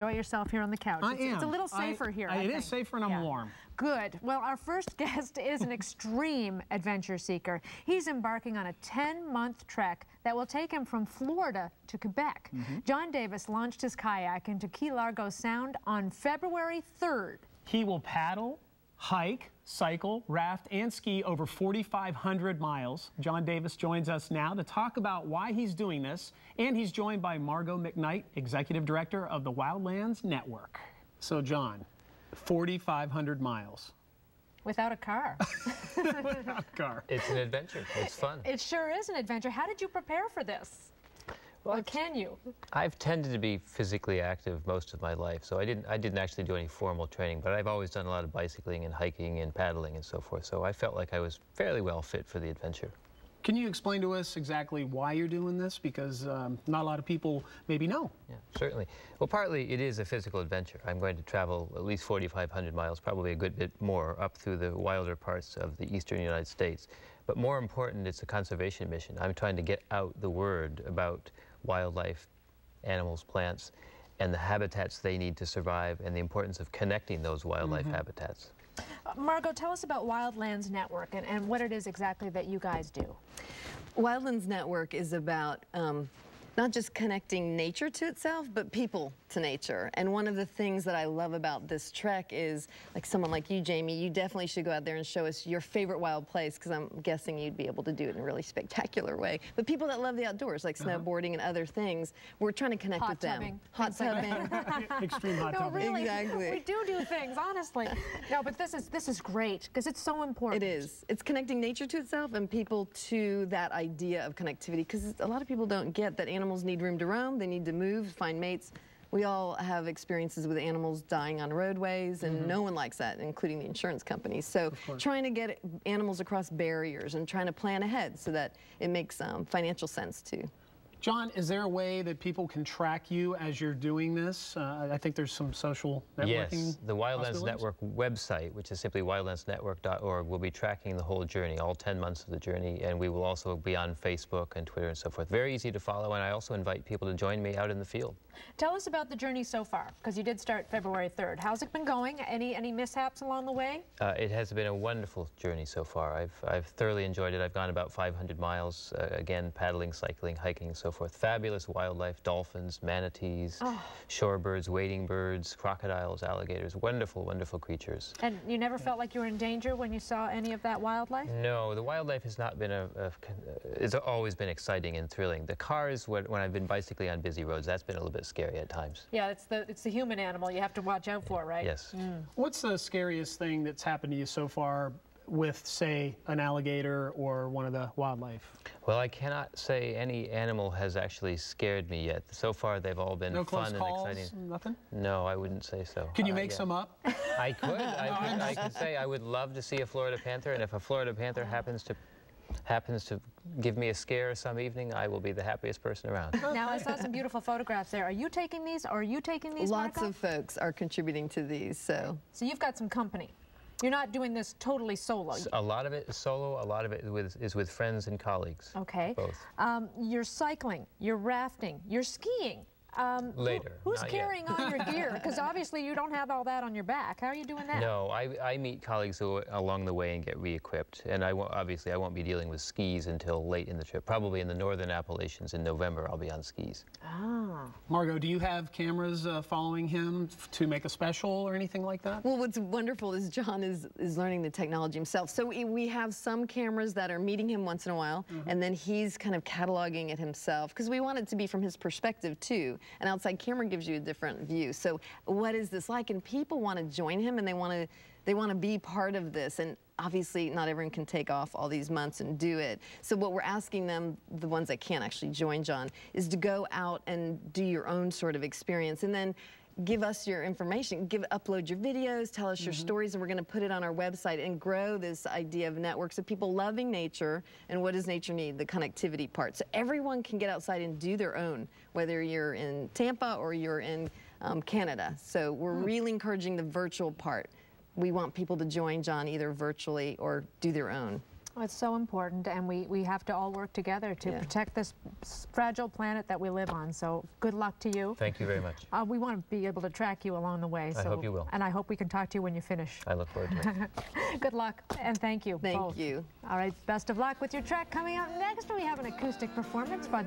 Enjoy yourself here on the couch. It's a little safer here. It is safer and I'm warm. Good. Well, our first guest is an extreme adventure seeker. He's embarking on a 10-month trek that will take him from Florida to Quebec. Mm-hmm. John Davis launched his kayak into Key Largo Sound on February 3rd. He will paddle, hike, cycle, raft, and ski over 4,500 miles. John Davis joins us now to talk about why he's doing this, and he's joined by Margo McKnight, Executive Director of the Wildlands Network. So, John, 4,500 miles. Without a car. Without a car. It's an adventure. It's fun. It sure is an adventure. How did you prepare for this? Well, can you? I've tended to be physically active most of my life, so I didn't actually do any formal training, but I've always done a lot of bicycling and hiking and paddling and so forth, so I felt like I was fairly well fit for the adventure. Can you explain to us exactly why you're doing this? Because not a lot of people maybe know. Yeah, certainly. Well, partly it is a physical adventure. I'm going to travel at least 4,500 miles, probably a good bit more, up through the wilder parts of the eastern United States. But more important, it's a conservation mission. I'm trying to get out the word about wildlife, animals, plants, and the habitats they need to survive, and the importance of connecting those wildlife habitats. Margo, tell us about Wildlands Network and what it is exactly that you guys do. Wildlands Network is about not just connecting nature to itself, but people to nature. And one of the things that I love about this trek is, like someone like you, Jamie, you definitely should go out there and show us your favorite wild place, because I'm guessing you'd be able to do it in a really spectacular way. But people that love the outdoors, like snowboarding and other things, we're trying to connect with them. Hot tubbing. Extreme hot tubbing. No, really, exactly. We do things, honestly. No, but this is great, because it's so important. It is. It's connecting nature to itself and people to that idea of connectivity, because a lot of people don't get that animals need room to roam, they need to move, find mates. We all have experiences with animals dying on roadways, and no one likes that, including the insurance companies. So trying to get animals across barriers and trying to plan ahead so that it makes financial sense, too. John, is there a way that people can track you as you're doing this? I think there's some social networking. Yes, the Wildlands Network website, which is simply wildlandsnetwork.org, will be tracking the whole journey, all 10 months of the journey, and we will also be on Facebook and Twitter and so forth. Very easy to follow, and I also invite people to join me out in the field. Tell us about the journey so far, because you did start February 3rd. How's it been going? Any mishaps along the way? It has been a wonderful journey so far. I've thoroughly enjoyed it. I've gone about 500 miles, again, paddling, cycling, hiking, so forth. Fabulous wildlife, dolphins, manatees, shorebirds, wading birds, crocodiles, alligators, wonderful, wonderful creatures. And you never felt like you were in danger when you saw any of that wildlife? No, the wildlife has not been it's always been exciting and thrilling. The cars, when I've been bicycling on busy roads, that's been a little bit scary at times. Yeah, it's the human animal you have to watch out for, right? Yes. Mm. What's the scariest thing that's happened to you so far with, say, an alligator or one of the wildlife? Well, I cannot say any animal has actually scared me yet. So far, they've all been fun and exciting. Nothing? No, I wouldn't say so. Can you make some up? I could. I could say I would love to see a Florida panther, and if a Florida panther happens to give me a scare some evening, I will be the happiest person around. Now, I saw some beautiful photographs there. Are you taking these? Or are you taking these? Lots of folks are contributing to these, so you've got some company. You're not doing this totally solo. A lot of it is solo, a lot of it is with friends and colleagues. Okay. Both. You're cycling, you're rafting, you're skiing. Later. Who's carrying on your gear? Because obviously you don't have all that on your back. How are you doing that? No, I meet colleagues who along the way and get re-equipped. And obviously I won't be dealing with skis until late in the trip. Probably in the northern Appalachians in November I'll be on skis. Ah. Margo, do you have cameras following him to make a special or anything like that? Well, what's wonderful is John is learning the technology himself. So we have some cameras that are meeting him once in a while, and then he's kind of cataloging it himself, because we want it to be from his perspective, too. An outside camera gives you a different view. So what is this like? And people want to join him, and they want to be part of this. And obviously not everyone can take off all these months and do it. So what we're asking them, the ones that can't actually join John, is to go out and do your own sort of experience. And then give us your information, upload your videos, tell us your stories, and we're going to put it on our website and grow this idea of networks of people loving nature, and what does nature need, the connectivity part. So everyone can get outside and do their own, whether you're in Tampa or you're in Canada. So we're really encouraging the virtual part. We want people to join John either virtually or do their own. It's so important, and we have to all work together to protect this fragile planet that we live on. So good luck to you. Thank you very much. We want to be able to track you along the way. So, I hope you will. And I hope we can talk to you when you finish. I look forward to it. Good luck, and thank you both. Thank you. All right, best of luck with your trek. Coming up next, we have an acoustic performance by